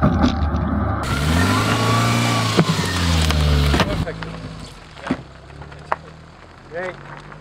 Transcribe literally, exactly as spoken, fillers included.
Perfect. Yeah. Okay.